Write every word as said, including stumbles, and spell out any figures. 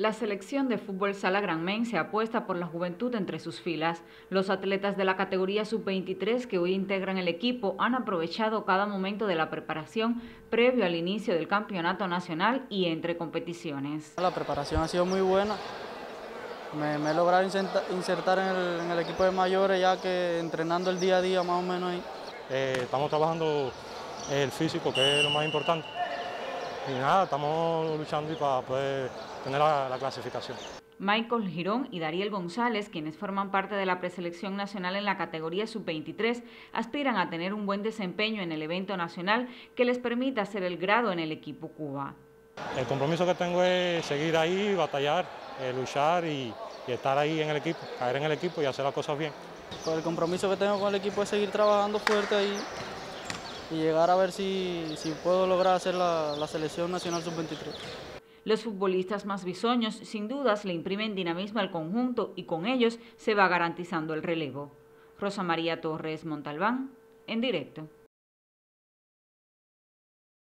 La selección de fútbol sala granmense apuesta por la juventud entre sus filas. Los atletas de la categoría sub veintitrés que hoy integran el equipo han aprovechado cada momento de la preparación previo al inicio del campeonato nacional y entre competiciones. La preparación ha sido muy buena. Me, me he logrado insertar en el, en el equipo de mayores, ya que entrenando el día a día más o menos ahí. Eh, estamos trabajando el físico, que es lo más importante. Y nada, estamos luchando y para poder tener la, la clasificación. Michael Girón y Dariel González, quienes forman parte de la preselección nacional en la categoría sub veintitrés, aspiran a tener un buen desempeño en el evento nacional que les permita hacer el grado en el equipo Cuba. El compromiso que tengo es seguir ahí, batallar, eh, luchar y, y estar ahí en el equipo, caer en el equipo y hacer las cosas bien. Pues el compromiso que tengo con el equipo es seguir trabajando fuerte ahí y llegar a ver si, si puedo lograr hacer la, la selección nacional sub veintitrés. Los futbolistas más bisoños sin dudas le imprimen dinamismo al conjunto y con ellos se va garantizando el relevo. Rosa María Torres Montalbán, en directo.